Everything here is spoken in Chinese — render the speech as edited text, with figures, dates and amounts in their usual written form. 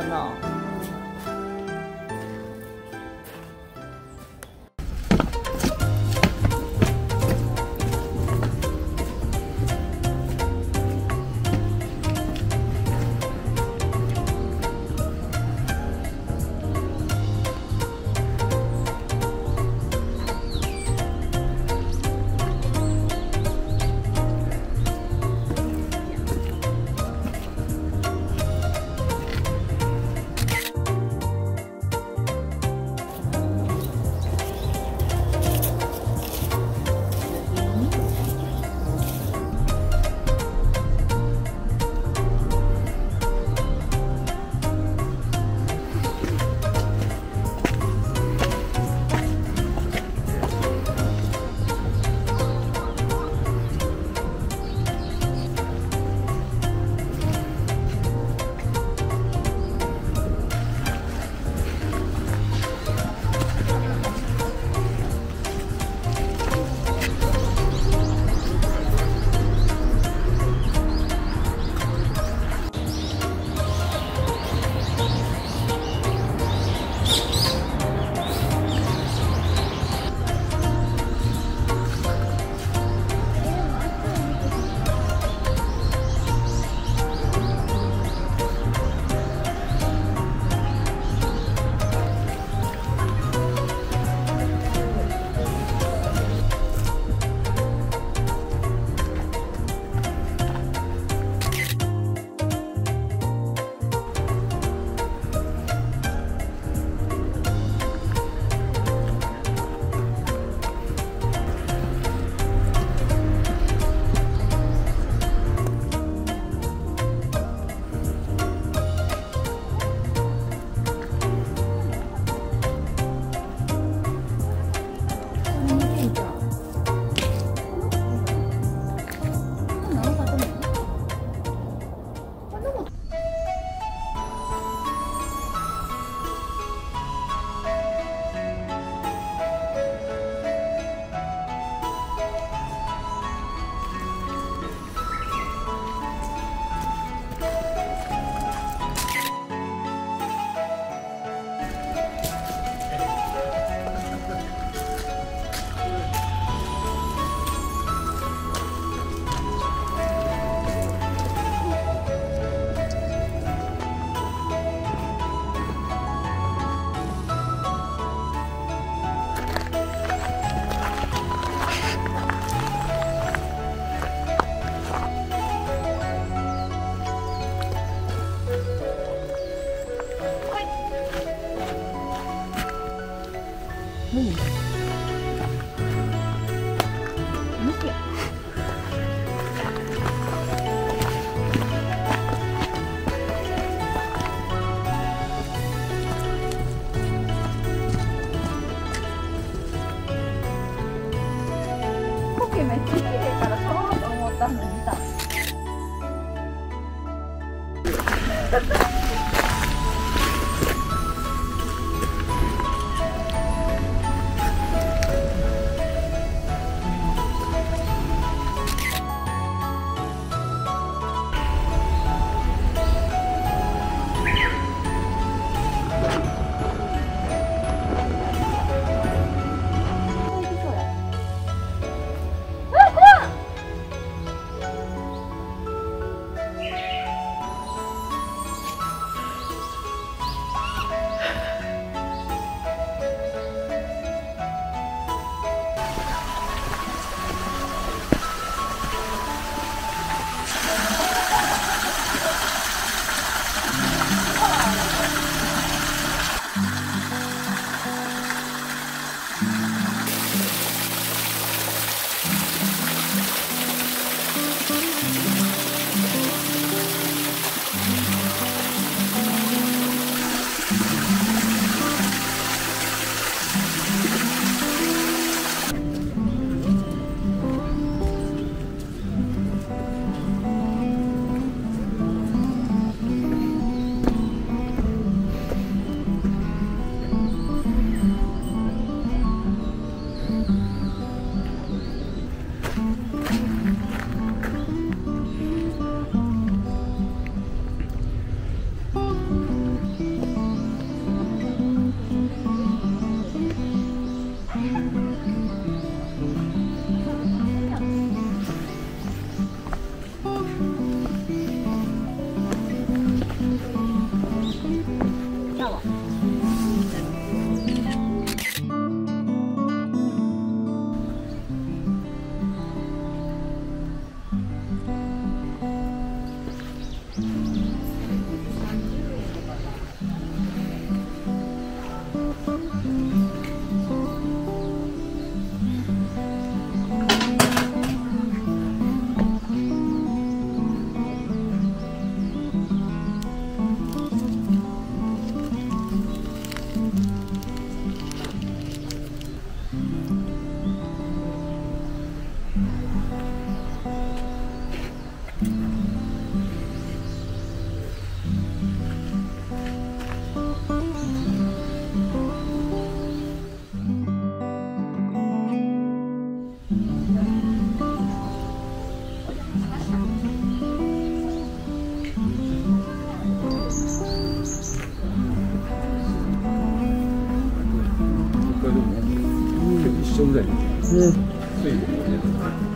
可能。修正。嗯，所以我觉得。